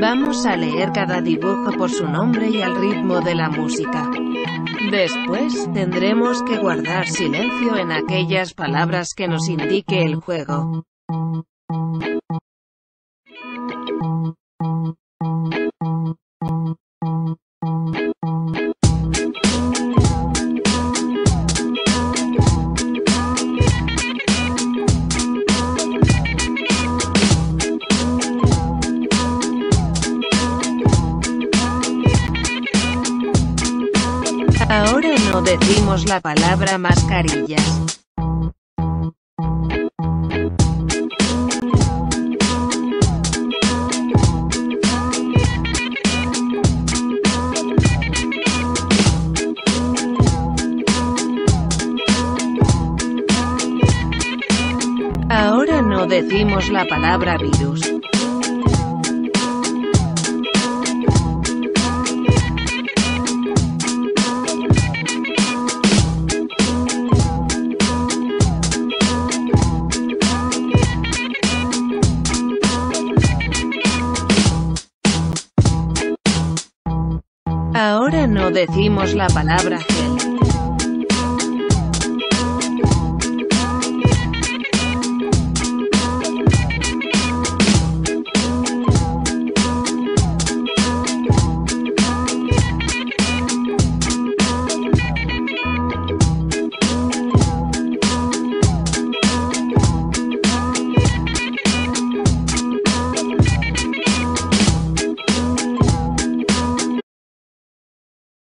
Vamos a leer cada dibujo por su nombre y al ritmo de la música. Después, tendremos que guardar silencio en aquellas palabras que nos indique el juego. Ahora no decimos la palabra mascarillas. Ahora no decimos la palabra virus. Ahora no decimos la palabra gel.